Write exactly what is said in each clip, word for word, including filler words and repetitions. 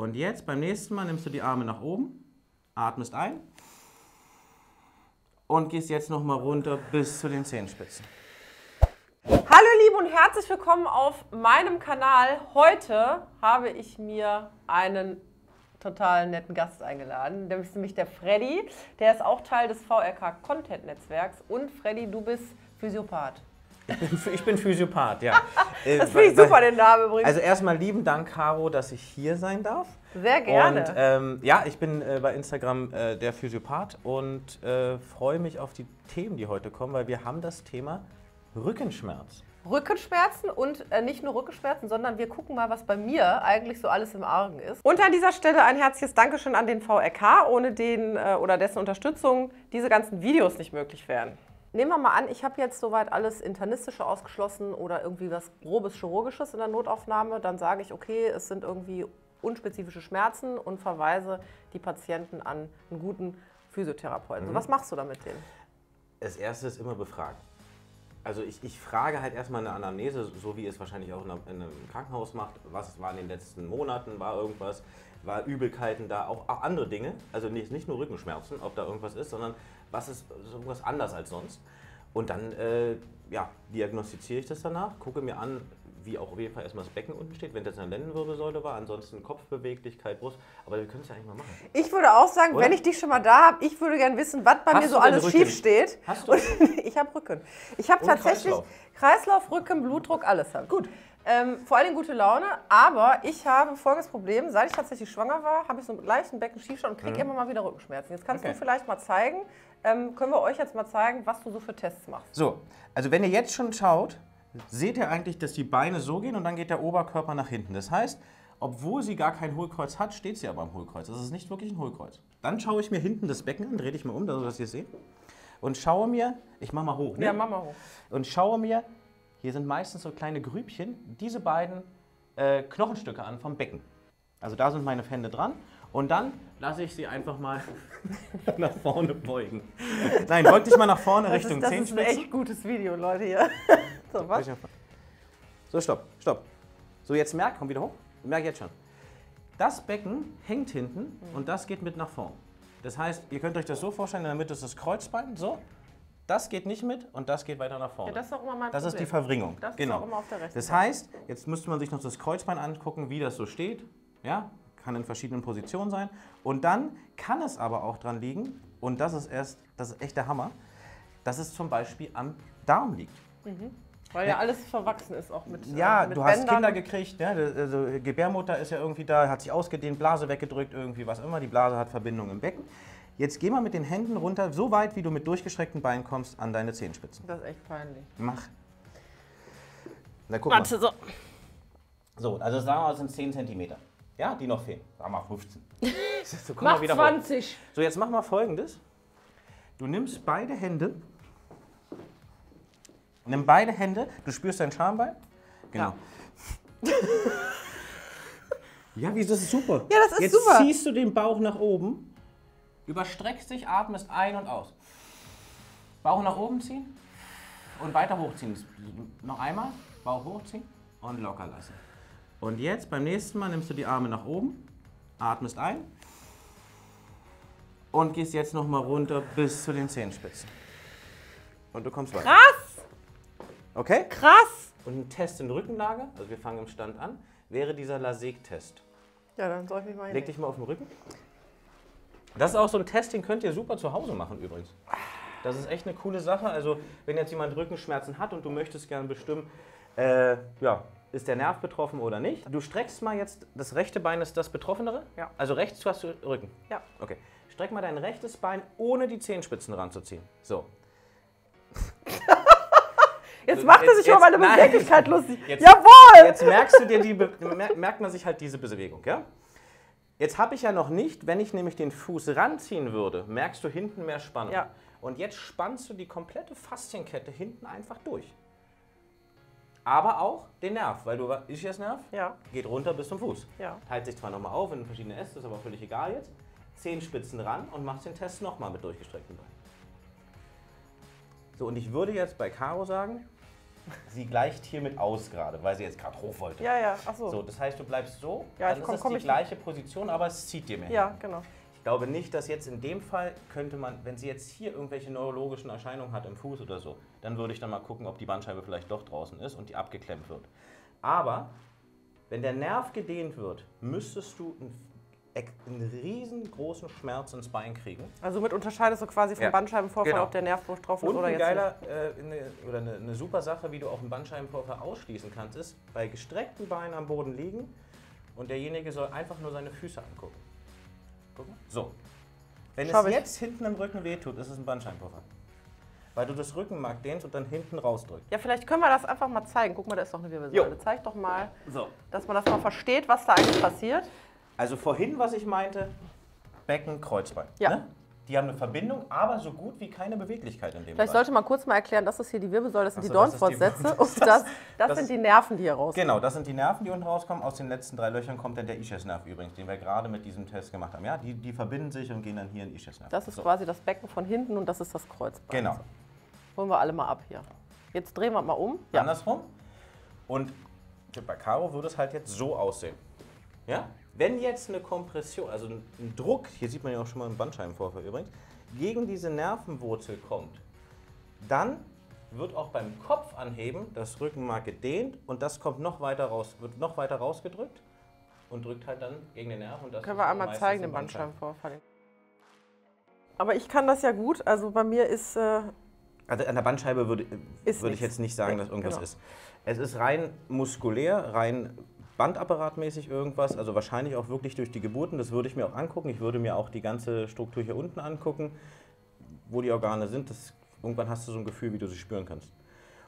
Und jetzt beim nächsten Mal nimmst du die Arme nach oben, atmest ein und gehst jetzt nochmal runter bis zu den Zehenspitzen. Hallo Liebe und herzlich willkommen auf meinem Kanal. Heute habe ich mir einen total netten Gast eingeladen, nämlich der Freddy. Der ist auch Teil des V R K Content Netzwerks. Und Freddy, du bist Physiopath. Ich bin Physiopath, ja. Das finde ich super, den Namen übrigens. Also erstmal lieben Dank, Caro, dass ich hier sein darf. Sehr gerne. Und ähm, ja, ich bin äh, bei Instagram äh, der Physiopath und äh, freue mich auf die Themen, die heute kommen, weil wir haben das Thema Rückenschmerz. Rückenschmerzen und äh, nicht nur Rückenschmerzen, sondern wir gucken mal, was bei mir eigentlich so alles im Argen ist. Und an dieser Stelle ein herzliches Dankeschön an den V R K, ohne den äh, oder dessen Unterstützung diese ganzen Videos nicht möglich wären. Nehmen wir mal an, ich habe jetzt soweit alles Internistische ausgeschlossen oder irgendwie was grobes Chirurgisches in der Notaufnahme. Dann sage ich, okay, es sind irgendwie unspezifische Schmerzen und verweise die Patienten an einen guten Physiotherapeuten. Mhm. Was machst du da mit denen? Das Erste ist immer befragen. Also ich, ich frage halt erstmal eine Anamnese, so wie es wahrscheinlich auch in einem Krankenhaus macht. Was war in den letzten Monaten, war irgendwas, war Übelkeiten da, auch, auch andere Dinge. Also nicht, nicht nur Rückenschmerzen, ob da irgendwas ist, sondern was ist irgendwas anders als sonst. Und dann äh, ja, diagnostiziere ich das danach, gucke mir an, wie auch auf jeden Fall erstmal das Becken unten steht, wenn das eine Lendenwirbelsäule war, ansonsten Kopfbeweglichkeit, Brust, aber wir können es ja eigentlich mal machen. Ich würde auch sagen, oder? Wenn ich dich schon mal da habe, ich würde gerne wissen, was bei Hast mir so alles Rücken? Schief steht. Hast du? Ich habe Rücken. Ich habe tatsächlich Kreislauf. Kreislauf, Rücken, Blutdruck, alles. Haben. Gut. Ähm, vor allem gute Laune, aber ich habe folgendes Problem, seit ich tatsächlich schwanger war, habe ich so einen leichten Beckenschiefstand und kriege mhm. immer mal wieder Rückenschmerzen. Jetzt kannst okay. du vielleicht mal zeigen, ähm, können wir euch jetzt mal zeigen, was du so für Tests machst. So, also wenn ihr jetzt schon schaut, seht ihr eigentlich, dass die Beine so gehen und dann geht der Oberkörper nach hinten. Das heißt, obwohl sie gar kein Hohlkreuz hat, steht sie aber am Hohlkreuz. Das ist nicht wirklich ein Hohlkreuz. Dann schaue ich mir hinten das Becken an, drehe dich mal um, dass ihr es seht. Und schaue mir, ich mache mal hoch, ne? Ja, mach mal hoch. Und schaue mir, hier sind meistens so kleine Grübchen, diese beiden äh, Knochenstücke an vom Becken. Also da sind meine Hände dran. Und dann lasse ich sie einfach mal nach vorne beugen. Nein, beug dich mal nach vorne das Richtung Zehenspitzen. Das ist ein echt gutes Video, Leute, hier. So, was? So, stopp, stopp. So, jetzt merk, komm wieder hoch. Merk jetzt schon. Das Becken hängt hinten und das geht mit nach vorn. Das heißt, ihr könnt euch das so vorstellen, damit ist das Kreuzbein so. Das geht nicht mit und das geht weiter nach vorne. Ja, das ist auch immer mein das Problem. Ist die Verwringung. Das genau. ist auch immer auf der rechten Das heißt, jetzt müsste man sich noch das Kreuzbein angucken, wie das so steht. Ja? Kann in verschiedenen Positionen sein. Und dann kann es aber auch dran liegen, und das ist erst, das ist echt der Hammer, dass es zum Beispiel am Darm liegt. Mhm. Weil ja alles verwachsen ist auch mit Ja, äh, mit du Bändern. Hast Kinder gekriegt, ne? Also Gebärmutter ist ja irgendwie da, hat sich ausgedehnt, Blase weggedrückt, irgendwie was immer. Die Blase hat Verbindung im Becken. Jetzt geh mal mit den Händen runter, so weit, wie du mit durchgestreckten Beinen kommst, an deine Zehenspitzen. Das ist echt peinlich. Mach. Na, guck Warte, mal. So. So, also sagen wir mal, es sind zehn Zentimeter. Ja, die noch fehlen. Sag mal fünfzehn. So, komm mach mal wieder zwanzig. Hoch. So, jetzt mach mal Folgendes. Du nimmst beide Hände. Nimm beide Hände. Du spürst dein Schambein. Genau. Ja, ja wie, das ist super. Ja, das ist jetzt super. Jetzt ziehst du den Bauch nach oben. Überstreckst dich, atmest ein und aus. Bauch nach oben ziehen und weiter hochziehen. Noch einmal. Bauch hochziehen und locker lassen. Und jetzt beim nächsten Mal nimmst du die Arme nach oben, atmest ein und gehst jetzt nochmal runter bis zu den Zehenspitzen. Und du kommst weiter. Krass! Okay? Krass! Und ein Test in Rückenlage, also wir fangen im Stand an, wäre dieser Laseg-Test. Ja, dann soll ich mich mal hin. Leg dich mal auf den Rücken. Das ist auch so ein Test, den könnt ihr super zu Hause machen übrigens. Das ist echt eine coole Sache. Also wenn jetzt jemand Rückenschmerzen hat und du möchtest gerne bestimmen, äh, ja... ist der Nerv betroffen oder nicht? Du streckst mal jetzt, das rechte Bein ist das Betroffenere? Ja. Also rechts hast du Rücken? Ja. Okay. Streck mal dein rechtes Bein, ohne die Zehenspitzen ranzuziehen. So. Jetzt so, macht er sich über meine Beweglichkeit lustig. Jetzt, jawohl! Jetzt merkst du dir die, merkt man sich halt diese Bewegung, ja? Jetzt habe ich ja noch nicht, wenn ich nämlich den Fuß ranziehen würde, merkst du hinten mehr Spannung. Ja. Und jetzt spannst du die komplette Faszienkette hinten einfach durch. Aber auch den Nerv, weil du Ischiasnerv ja. geht runter bis zum Fuß. Ja. Teilt sich zwar nochmal auf in verschiedene Äste, ist aber völlig egal jetzt. Zehenspitzen ran und machst den Test nochmal mit durchgestreckten Beinen. So, und ich würde jetzt bei Caro sagen, Sie gleicht hiermit aus gerade, weil sie jetzt gerade hoch wollte. Ja, ja, ach so. So, das heißt, du bleibst so, ja, dann komm, ist es die gleiche nicht. Position, aber es zieht dir mehr. Ja, hin. Genau. Ich glaube nicht, dass jetzt in dem Fall könnte man, wenn sie jetzt hier irgendwelche neurologischen Erscheinungen hat im Fuß oder so, dann würde ich dann mal gucken, ob die Bandscheibe vielleicht doch draußen ist und die abgeklemmt wird. Aber wenn der Nerv gedehnt wird, müsstest du einen, einen riesengroßen Schmerz ins Bein kriegen. Also mit unterscheidest du quasi vom ja, Bandscheibenvorfall, genau. ob der Nerv drauf ist und oder ein jetzt geiler, äh, eine, oder eine, eine super Sache, wie du auch einen Bandscheibenvorfall ausschließen kannst, ist bei gestreckten Beinen am Boden liegen und derjenige soll einfach nur seine Füße angucken. So, wenn Schau es ich. jetzt hinten im Rücken wehtut, ist es ein Bandscheibenvorfall, weil du das Rückenmark dehnst und dann hinten rausdrückst. Ja, vielleicht können wir das einfach mal zeigen. Guck mal, da ist doch eine Wirbelsäule. Zeig doch mal, so. dass man das mal versteht, was da eigentlich passiert. Also vorhin, was ich meinte, Becken, Kreuzbein. Ja. Ne? Die haben eine Verbindung, aber so gut wie keine Beweglichkeit in dem Vielleicht Bereich. sollte man kurz mal erklären, das ist hier die Wirbelsäule, das sind so, die Dornfortsätze und das, das, das sind die Nerven, die hier rauskommen. Genau, das sind die Nerven, die unten rauskommen. Aus den letzten drei Löchern kommt dann der Ischiasnerv übrigens, den wir gerade mit diesem Test gemacht haben. Ja, die, die verbinden sich und gehen dann hier in den Ischiasnerv. Das ist so. quasi das Becken von hinten und das ist das Kreuzbein. Genau. Also, holen wir alle mal ab hier. Jetzt drehen wir mal um. Ja. Andersrum. Und bei Caro würde es halt jetzt so aussehen. Ja? Wenn jetzt eine Kompression, also ein Druck, hier sieht man ja auch schon mal einen Bandscheibenvorfall übrigens, gegen diese Nervenwurzel kommt, dann wird auch beim Kopfanheben das Rückenmark gedehnt und das kommt noch weiter raus, wird noch weiter rausgedrückt und drückt halt dann gegen den Nerv. Und das können wir einmal zeigen, den Bandscheibenvorfall. Aber ich kann das ja gut, also bei mir ist... Äh Also an der Bandscheibe würde, würde ich jetzt nicht sagen, dass irgendwas genau. ist. Es ist rein muskulär, rein bandapparatmäßig irgendwas, also wahrscheinlich auch wirklich durch die Geburten, das würde ich mir auch angucken. Ich würde mir auch die ganze Struktur hier unten angucken, wo die Organe sind. Das, irgendwann hast du so ein Gefühl, wie du sie spüren kannst.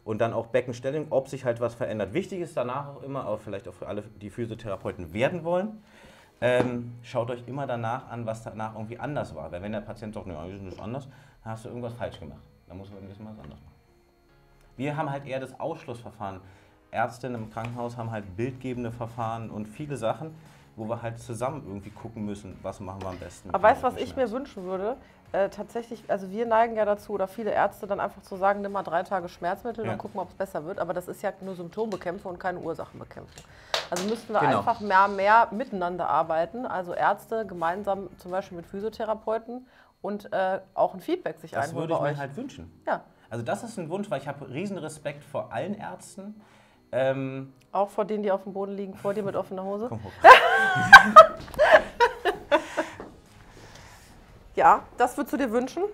Und dann auch Beckenstellung, ob sich halt was verändert. Wichtig ist danach auch immer, auch vielleicht auch für alle, die Physiotherapeuten werden wollen, Ähm, schaut euch immer danach an, was danach irgendwie anders war. Weil wenn der Patient sagt, naja, wir sind nicht anders, dann hast du irgendwas falsch gemacht. Dann musst du ein bisschen was anders machen. Wir haben halt eher das Ausschlussverfahren. Ärztinnen im Krankenhaus haben halt bildgebende Verfahren und viele Sachen, wo wir halt zusammen irgendwie gucken müssen, was machen wir am besten. Aber weißt du, was ich mir wünschen würde? Äh, tatsächlich, also wir neigen ja dazu, oder viele Ärzte dann einfach zu sagen, nimm mal drei Tage Schmerzmittel ja. und gucken, ob es besser wird. Aber das ist ja nur Symptombekämpfung und keine Ursachenbekämpfung. Also müssten wir genau. einfach mehr, mehr miteinander arbeiten. Also Ärzte gemeinsam zum Beispiel mit Physiotherapeuten und äh, auch ein Feedback sich einholen. Das würde ich mir euch. halt wünschen. Ja. Also das ist ein Wunsch, weil ich habe riesen Respekt vor allen Ärzten. Ähm, auch vor denen, die auf dem Boden liegen, vor dir mit offener Hose? Komm hoch. Ja, das würdest du dir wünschen?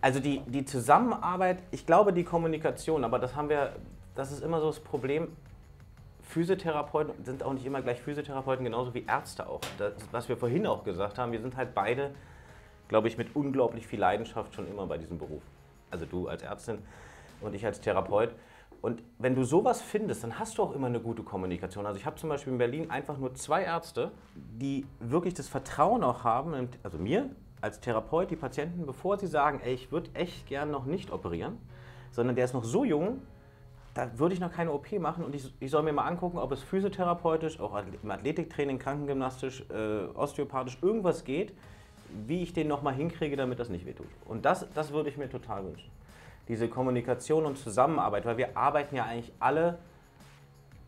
Also die, die Zusammenarbeit, ich glaube die Kommunikation, aber das haben wir, das ist immer so das Problem. Physiotherapeuten sind auch nicht immer gleich Physiotherapeuten, genauso wie Ärzte auch. Das, was wir vorhin auch gesagt haben, wir sind halt beide, glaube ich, mit unglaublich viel Leidenschaft schon immer bei diesem Beruf. Also du als Ärztin und ich als Therapeut. Und wenn du sowas findest, dann hast du auch immer eine gute Kommunikation. Also ich habe zum Beispiel in Berlin einfach nur zwei Ärzte, die wirklich das Vertrauen auch haben, also mir als Therapeut, die Patienten, bevor sie sagen, ey, ich würde echt gern noch nicht operieren, sondern der ist noch so jung, da würde ich noch keine O P machen und ich, ich soll mir mal angucken, ob es physiotherapeutisch, auch im Athletiktraining, krankengymnastisch, äh, osteopathisch irgendwas geht, wie ich den nochmal hinkriege, damit das nicht wehtut. Und das, das würde ich mir total wünschen. Diese Kommunikation und Zusammenarbeit, weil wir arbeiten ja eigentlich alle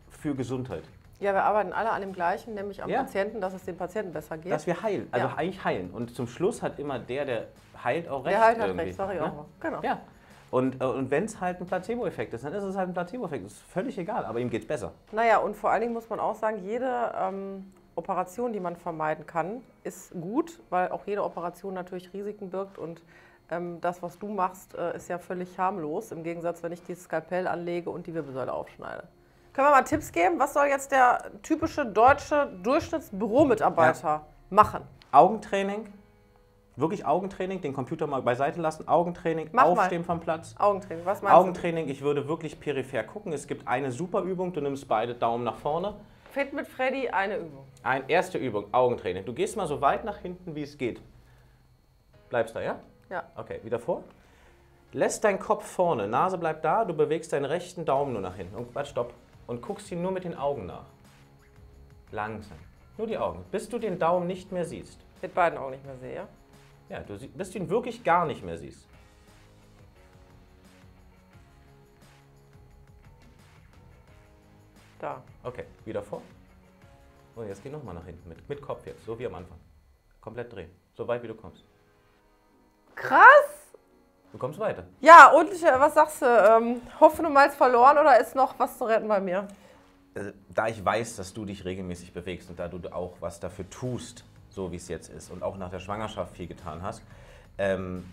für Gesundheit. Ja, wir arbeiten alle an dem Gleichen, nämlich am ja. Patienten, dass es dem Patienten besser geht. Dass wir heilen, also ja. eigentlich heilen. Und zum Schluss hat immer der, der heilt, auch recht. Der heilt hat recht, sorry, ne? auch. Genau. Ja. Und, und wenn es halt ein Placebo-Effekt ist, dann ist es halt ein Placebo-Effekt. Das ist völlig egal, aber ihm geht es besser. Naja, und vor allen Dingen muss man auch sagen, jede ähm, Operation, die man vermeiden kann, ist gut, weil auch jede Operation natürlich Risiken birgt und das, was du machst, ist ja völlig harmlos, im Gegensatz, wenn ich dieses Skalpell anlege und die Wirbelsäule aufschneide. Können wir mal Tipps geben? Was soll jetzt der typische deutsche Durchschnittsbüromitarbeiter ja. machen? Augentraining, wirklich Augentraining, den Computer mal beiseite lassen, Augentraining, Mach aufstehen mal. vom Platz. Augentraining, was meinst Augentraining, du? Ich würde wirklich peripher gucken. Es gibt eine super Übung, du nimmst beide Daumen nach vorne. Fit mit Freddy, eine Übung. Eine erste Übung, Augentraining. Du gehst mal so weit nach hinten, wie es geht. Bleibst da, ja? Ja. Okay, wieder vor. Lässt deinen Kopf vorne, Nase bleibt da, du bewegst deinen rechten Daumen nur nach hinten. Und warte, stopp. Und guckst ihn nur mit den Augen nach. Langsam. Nur die Augen. Bis du den Daumen nicht mehr siehst. Mit beiden Augen nicht mehr sehe, ja? Ja, du sie- bis du ihn wirklich gar nicht mehr siehst. Da. Okay, wieder vor. Und jetzt geh nochmal nach hinten mit. Mit Kopf jetzt, so wie am Anfang. Komplett drehen. So weit wie du kommst. Krass! Du kommst weiter. Ja, und ich, was sagst du? Ähm, Hoffnung mal verloren oder ist noch was zu retten bei mir? Da ich weiß, dass du dich regelmäßig bewegst und da du auch was dafür tust, so wie es jetzt ist und auch nach der Schwangerschaft viel getan hast, ähm,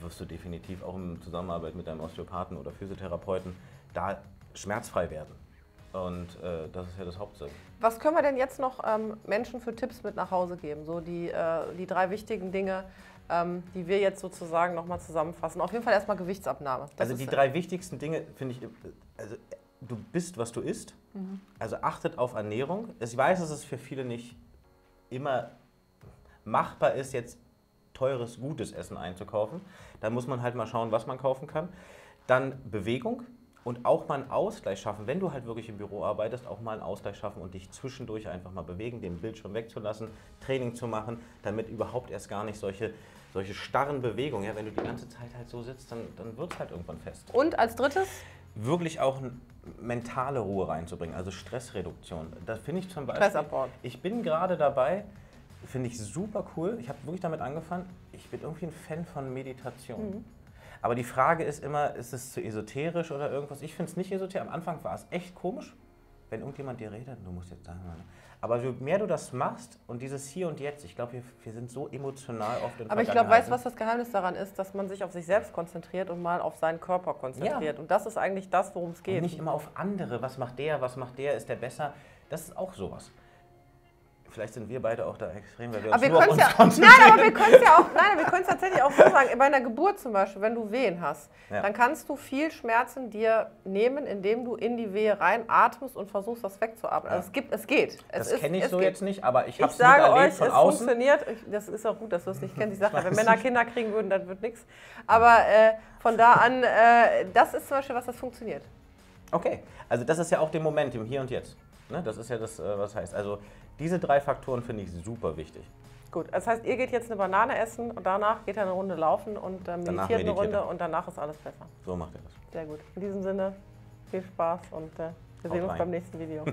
wirst du definitiv auch in Zusammenarbeit mit deinem Osteopathen oder Physiotherapeuten da schmerzfrei werden. Und äh, das ist ja das Hauptziel. Was können wir denn jetzt noch ähm, Menschen für Tipps mit nach Hause geben? So die, äh, die drei wichtigen Dinge, ähm, die wir jetzt sozusagen nochmal zusammenfassen. Auf jeden Fall erstmal Gewichtsabnahme. Das also die drei wichtigsten Dinge finde ich, also du bist, was du isst. Mhm. Also achtet auf Ernährung. Ich weiß, dass es für viele nicht immer machbar ist, jetzt teures, gutes Essen einzukaufen. Da muss man halt mal schauen, was man kaufen kann. Dann Bewegung. Und auch mal einen Ausgleich schaffen, wenn du halt wirklich im Büro arbeitest, auch mal einen Ausgleich schaffen und dich zwischendurch einfach mal bewegen, den Bildschirm wegzulassen, Training zu machen, damit überhaupt erst gar nicht solche, solche starren Bewegungen, ja, wenn du die ganze Zeit halt so sitzt, dann, dann wird es halt irgendwann fest. Und als drittes? Wirklich auch eine mentale Ruhe reinzubringen, also Stressreduktion. Das finde ich zum Beispiel, Stressabbau. Ich bin gerade dabei, finde ich super cool, ich habe wirklich damit angefangen, ich bin irgendwie ein Fan von Meditation. Mhm. Aber die Frage ist immer, ist es zu esoterisch oder irgendwas? Ich finde es nicht esoterisch. Am Anfang war es echt komisch, wenn irgendjemand dir redet, du musst jetzt sagen. Aber je mehr du das machst und dieses Hier und Jetzt, ich glaube, wir, wir sind so emotional oft in der Vergangenheit. Aber ich glaube, weißt du, was das Geheimnis daran ist? Dass man sich auf sich selbst konzentriert und mal auf seinen Körper konzentriert. Ja. Und das ist eigentlich das, worum es geht. Und nicht immer auf andere. Was macht der? Was macht der? Ist der besser? Das ist auch sowas. Vielleicht sind wir beide auch da extrem, weil wir aber uns wir nur auf uns ja, konzentrieren. Nein, aber wir können es ja auch, nein, wir können es tatsächlich auch so sagen, bei einer Geburt zum Beispiel, wenn du Wehen hast, ja, dann kannst du viel Schmerzen dir nehmen, indem du in die Wehe rein atmest und versuchst, das wegzuarbeiten. Ja. Also es gibt, es geht. Es das kenne ich so geht. jetzt nicht, aber ich habe es miterlebt euch, von es außen. Funktioniert. Ich, das ist auch gut, dass du es nicht kennst. Ich sage, wenn Männer Kinder kriegen würden, dann wird nichts. Aber äh, von da an, äh, das ist zum Beispiel was, das funktioniert. Okay, also das ist ja auch der Moment im Hier und Jetzt. Ne? Das ist ja das, was heißt. Also diese drei Faktoren finde ich super wichtig. Gut, das heißt, ihr geht jetzt eine Banane essen und danach geht ihr eine Runde laufen und äh, meditiert, meditiert eine Runde er. und danach ist alles besser. So macht ihr das. Sehr gut. In diesem Sinne, viel Spaß und äh, wir Auf sehen rein. uns beim nächsten Video.